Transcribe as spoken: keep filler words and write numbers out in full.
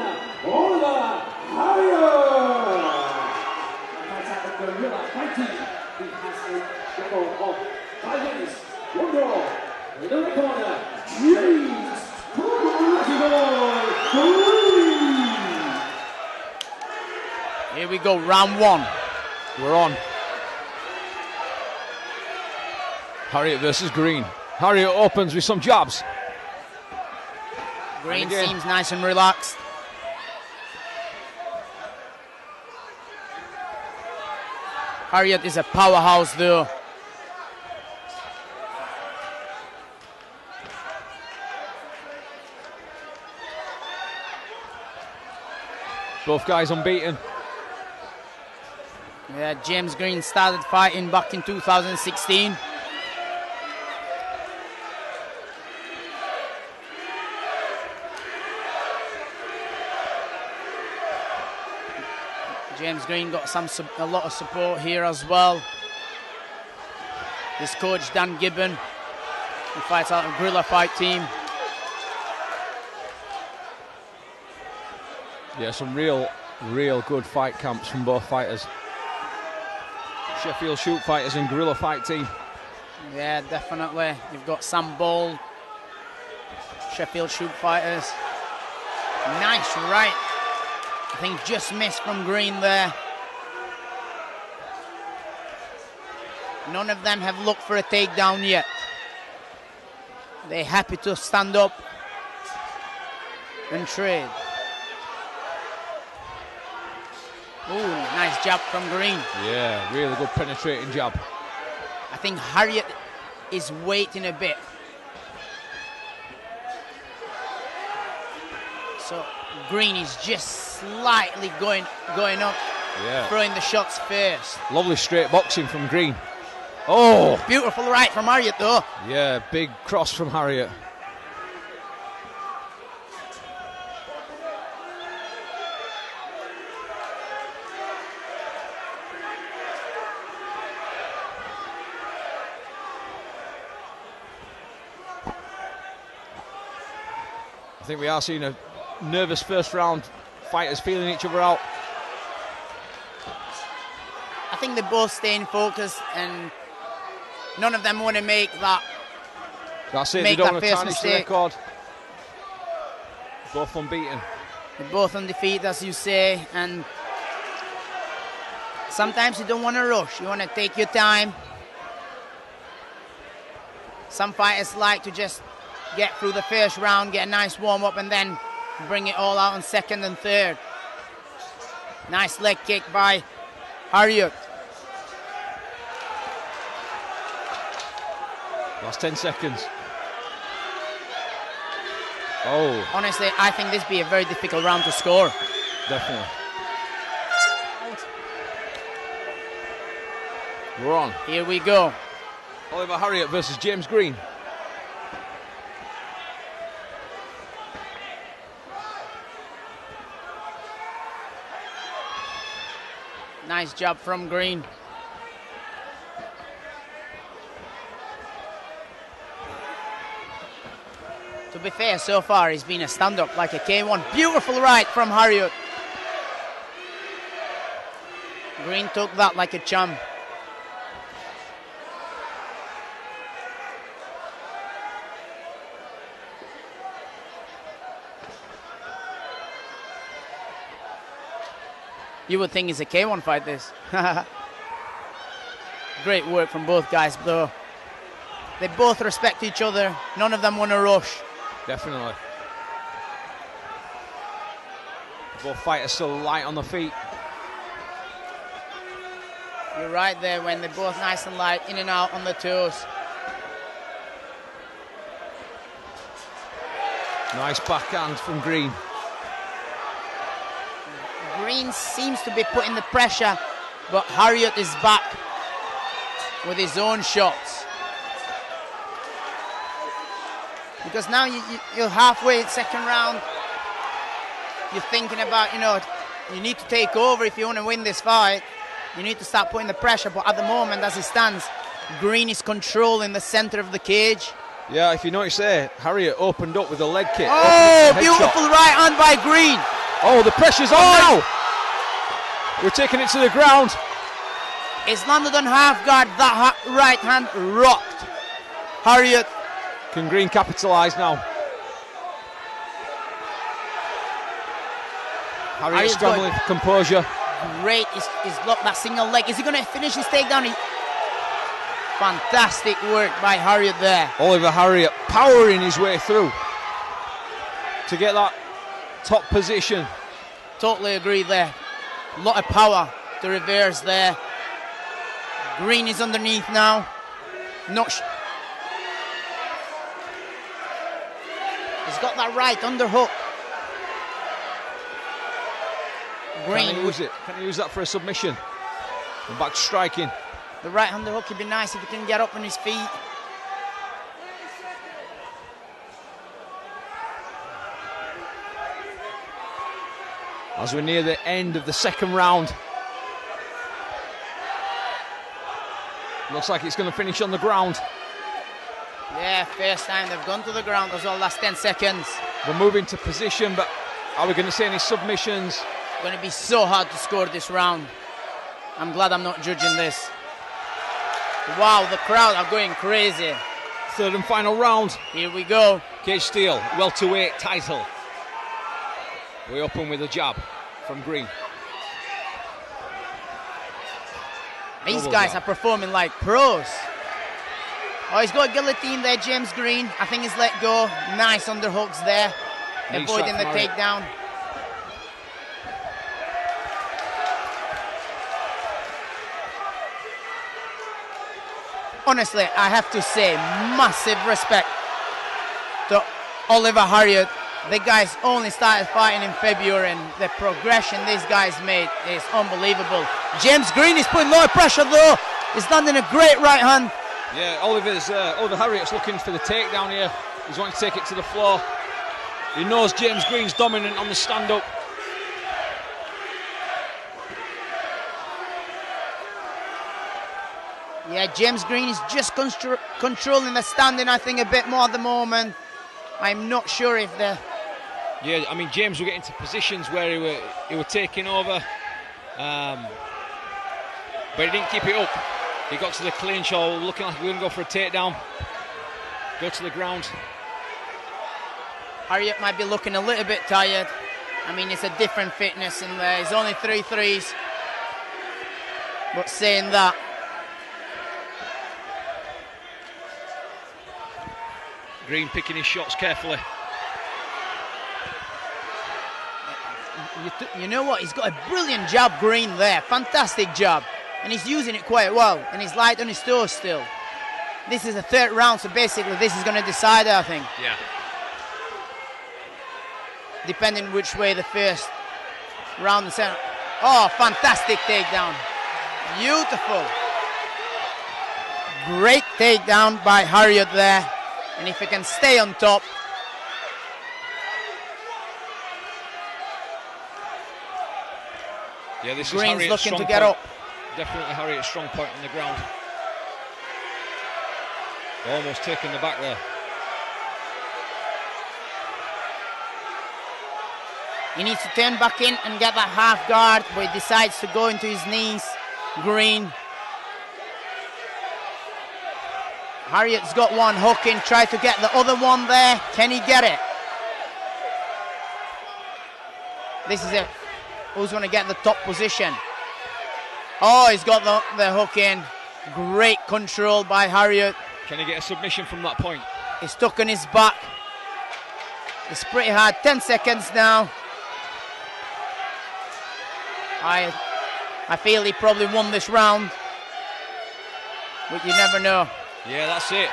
Oliver Harriott. Fights out of Gorilla Fight Team. He has a record of five minutes, one draw. In the other corner, James Green. Here we go, round one. We're on. Harriott versus Green. Harriott opens with some jabs. Green seems nice and relaxed. Harriott is a powerhouse though. Both guys unbeaten. Yeah, James Green started fighting back in two thousand sixteen. James Green got some a lot of support here as well. His coach Dan Gibbon, who fights out of Gorilla Fight Team. Yeah, some real, real good fight camps from both fighters. Sheffield Shoot Fighters and Gorilla Fight Team. Yeah, definitely. You've got Sam Ball, Sheffield Shoot Fighters. Nice right. I think just missed from Green there. None of them have looked for a takedown yet. They're happy to stand up and trade. Ooh, nice jab from Green. Yeah, really good penetrating jab. I think Harriott is waiting a bit. So Green is just slightly going going up, yeah. Throwing the shots first. Lovely straight boxing from Green. Oh! Beautiful right from Harriott though. Yeah, big cross from Harriott. I think we are seeing a nervous first round, fighters feeling each other out. I think they're both staying focused and none of them want to make that. That's it, make they don't want to tarnish the record. Both unbeaten. They're both undefeated, as you say, and sometimes you don't want to rush, you want to take your time. Some fighters like to just get through the first round, get a nice warm up, and then bring it all out on second and third. Nice leg kick by Harriott. Last ten seconds. Oh. Honestly, I think this would be a very difficult round to score. Definitely. We're on. Here we go. Oliver Harriott versus James Green. Nice job from Green. To be fair, so far he's been a stand-up like a K one. Beautiful right from Harriott. Green took that like a champ. You would think it's a K one fight, this. Great work from both guys, though. They both respect each other. None of them want to rush. Definitely. Both fighters still light on the feet. You're right there when they're both nice and light, in and out on the toes. Nice backhand from Green. Green seems to be putting the pressure, but Harriott is back with his own shots. Because now you, you, you're halfway in second round. You're thinking about, you know, you need to take over if you want to win this fight. You need to start putting the pressure, but at the moment, as it stands, Green is controlling the center of the cage. Yeah, if you notice there, Harriott opened up with a leg kick. Oh, beautiful right hand by Green. Oh, the pressure's on now. We're taking it to the ground. It's landed on half guard. That ha right hand rocked Harriott. Can Green capitalise now? Harriott's scrambling for composure. Great, he's, he's blocked that single leg. Is he going to finish his takedown? He... Fantastic work by Harriott there. Oliver Harriott powering his way through to get that top position. Totally agree there. A lot of power to reverse there. Green is underneath now. Not sh He's got that right underhook. Green. Can he use it? Can he use that for a submission? And back striking. The right underhook would be nice if he can get up on his feet. As we're near the end of the second round. Looks like it's going to finish on the ground. Yeah, first time they've gone to the ground as well, last ten seconds. We're moving to position, but are we going to see any submissions? It's going to be so hard to score this round. I'm glad I'm not judging this. Wow, the crowd are going crazy. Third and final round. Here we go. Caged Steel, welterweight title. We open with a jab from Green. These guys are performing like pros. Oh, he's got a guillotine there, James Green. I think he's let go. Nice underhooks there, avoiding the takedown. Honestly, I have to say, massive respect to Oliver Harriott. The guys only started fighting in February, and the progression these guys made is unbelievable. James Green is putting a lot of pressure though. He's landing a great right hand. Yeah, Oliver's, uh, Oliver Harriott's looking for the takedown here. He's wanting to take it to the floor. He knows James Green's dominant on the stand-up. Yeah, James Green is just controlling the standing, I think, a bit more at the moment. I'm not sure if the... Yeah, I mean, James were getting to positions where he were, he were taking over, um, but he didn't keep it up. He got to the clinch, or looking like he was going to go for a takedown. Go to the ground. Harriott might be looking a little bit tired. I mean, it's a different fitness in there. He's only three threes. But saying that, Green picking his shots carefully. You, you know what? He's got a brilliant jab, Green, there. Fantastic jab. And he's using it quite well. And he's light on his toes still. This is the third round, so basically this is going to decide, I think. Yeah. Depending which way the first round and second. Oh, fantastic takedown. Beautiful. Great takedown by Harriott there. And if he can stay on top. Yeah, this is Green's looking to get up. Definitely Harriott's strong point on the ground. Almost taking the back there. He needs to turn back in and get that half guard, but he decides to go into his knees. Green. Harriott's got one hook in, try to get the other one there. Can he get it? This is it. Who's going to get the top position? Oh, he's got the, the hook in. Great control by Harriott. Can he get a submission from that point? He's stuck on his back. It's pretty hard. ten seconds now. I, I feel he probably won this round, but you never know. Yeah, that's it.